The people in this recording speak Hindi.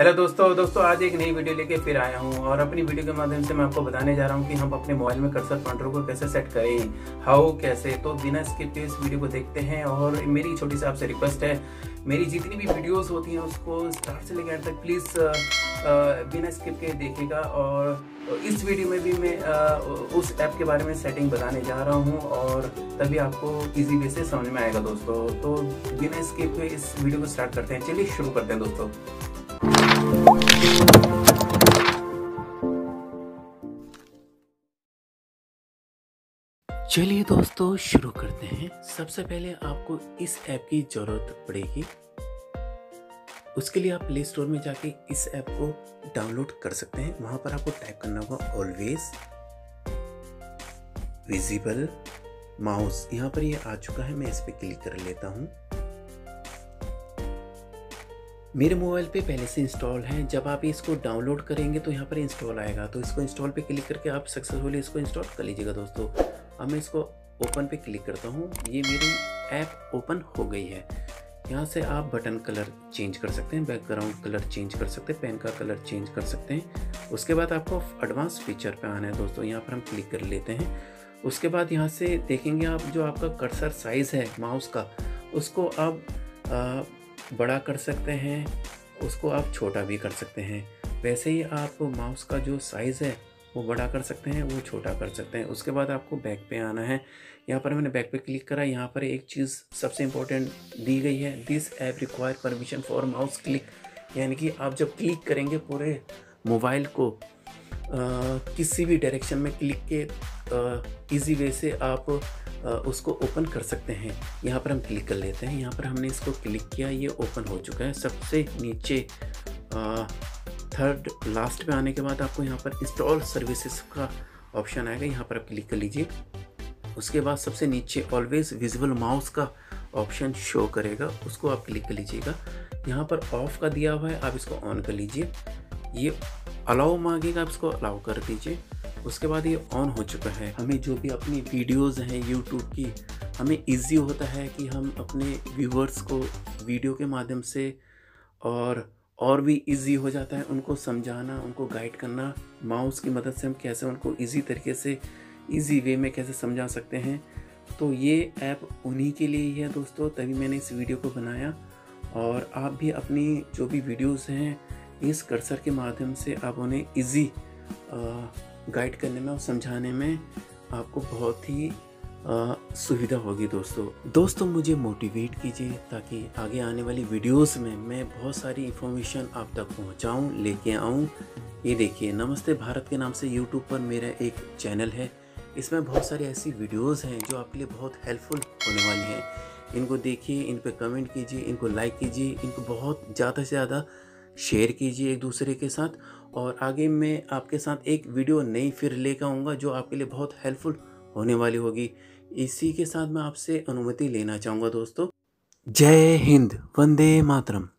हेलो दोस्तों आज एक नई वीडियो लेके फिर आया हूँ और अपनी वीडियो के माध्यम से मैं आपको बताने जा रहा हूँ कि हम अपने मोबाइल में कर्सर पॉइंटर को कैसे सेट करें, हाउ कैसे। तो बिना स्किप के इस वीडियो को देखते हैं और मेरी छोटी सी आपसे रिक्वेस्ट है, मेरी जितनी भी वीडियोस होती हैं उसको स्टार्ट से लेकर तक प्लीज़ बिना स्किप के देखिएगा। और इस वीडियो में भी मैं उस ऐप के बारे में सेटिंग बताने जा रहा हूं और तभी आपको इजी वे से समझ में आएगा दोस्तों। तो बिना स्किप के इस वीडियो को स्टार्ट करते हैं, चलिए शुरू करते हैं दोस्तों। चलिए दोस्तों शुरू करते हैं। सबसे पहले आपको इस ऐप की जरूरत पड़ेगी, उसके लिए आप प्ले स्टोर में जाके इस ऐप को डाउनलोड कर सकते हैं। वहां पर आपको टाइप करना होगा ऑलवेज विजिबल माउस। यहां पर ये आ चुका है, मैं इस पर क्लिक कर लेता हूं। मेरे मोबाइल पे पहले से इंस्टॉल है। जब आप इसको डाउनलोड करेंगे तो यहाँ पर इंस्टॉल आएगा, तो इसको इंस्टॉल पे क्लिक करके आप सक्सेसफुली इसको इंस्टॉल कर लीजिएगा दोस्तों। अब मैं इसको ओपन पे क्लिक करता हूँ, ये मेरी ऐप ओपन हो गई है। यहाँ से आप बटन कलर चेंज कर सकते हैं, बैकग्राउंड कलर चेंज कर सकते हैं, पेन का कलर चेंज कर सकते हैं। उसके बाद आपको एडवांस फीचर पे आना है दोस्तों, यहाँ पर हम क्लिक कर लेते हैं। उसके बाद यहाँ से देखेंगे आप जो आपका कर्सर साइज़ है माउस का, उसको आप बड़ा कर सकते हैं, उसको आप छोटा भी कर सकते हैं। वैसे ही आप माउस का जो साइज़ है वो बड़ा कर सकते हैं, वो छोटा कर सकते हैं। उसके बाद आपको बैक पे आना है, यहाँ पर मैंने बैक पे क्लिक करा। यहाँ पर एक चीज़ सबसे इम्पोर्टेंट दी गई है, this app require permission for mouse click, यानी कि आप जब क्लिक करेंगे पूरे मोबाइल को किसी भी डायरेक्शन में क्लिक के इजी वे से आप उसको ओपन कर सकते हैं। यहाँ पर हम क्लिक कर लेते हैं, यहाँ पर हमने इसको क्लिक किया, ये ओपन हो चुका है। सबसे नीचे थर्ड लास्ट पे आने के बाद आपको यहाँ पर इंस्टॉल सर्विसेज का ऑप्शन आएगा, यहाँ पर आप क्लिक कर लीजिए। उसके बाद सबसे नीचे ऑलवेज विजिबल माउस का ऑप्शन शो करेगा, उसको आप क्लिक कर लीजिएगा। यहाँ पर ऑफ का दिया हुआ है, आप इसको ऑन कर लीजिए। ये अलाउ मांगेगा, आप इसको अलाउ कर दीजिए। उसके बाद ये ऑन हो चुका है। हमें जो भी अपनी वीडियोज़ हैं यूट्यूब की, हमें ईजी होता है कि हम अपने व्यूवर्स को वीडियो के माध्यम से और भी इजी हो जाता है उनको समझाना, उनको गाइड करना। माउस की मदद से हम कैसे उनको इजी तरीके से इजी वे में कैसे समझा सकते हैं, तो ये ऐप उन्हीं के लिए ही है दोस्तों, तभी मैंने इस वीडियो को बनाया। और आप भी अपनी जो भी वीडियोस हैं इस कर्सर के माध्यम से आप उन्हें इजी गाइड करने में और समझाने में आपको बहुत ही सुविधा होगी दोस्तों। मुझे मोटिवेट कीजिए ताकि आगे आने वाली वीडियोस में मैं बहुत सारी इन्फॉर्मेशन आप तक पहुंचाऊं, लेके आऊं। ये देखिए नमस्ते भारत के नाम से यूट्यूब पर मेरा एक चैनल है, इसमें बहुत सारी ऐसी वीडियोस हैं जो आपके लिए बहुत हेल्पफुल होने वाली हैं। इनको देखिए, इन पर कमेंट कीजिए, इनको लाइक कीजिए, इनको बहुत ज़्यादा से ज़्यादा शेयर कीजिए एक दूसरे के साथ। और आगे मैं आपके साथ एक वीडियो नई फिर लेकर आऊँगा जो आपके लिए बहुत हेल्पफुल होने वाली होगी। इसी के साथ मैं आपसे अनुमति लेना चाहूँगा दोस्तों। जय हिंद, वंदे मातरम।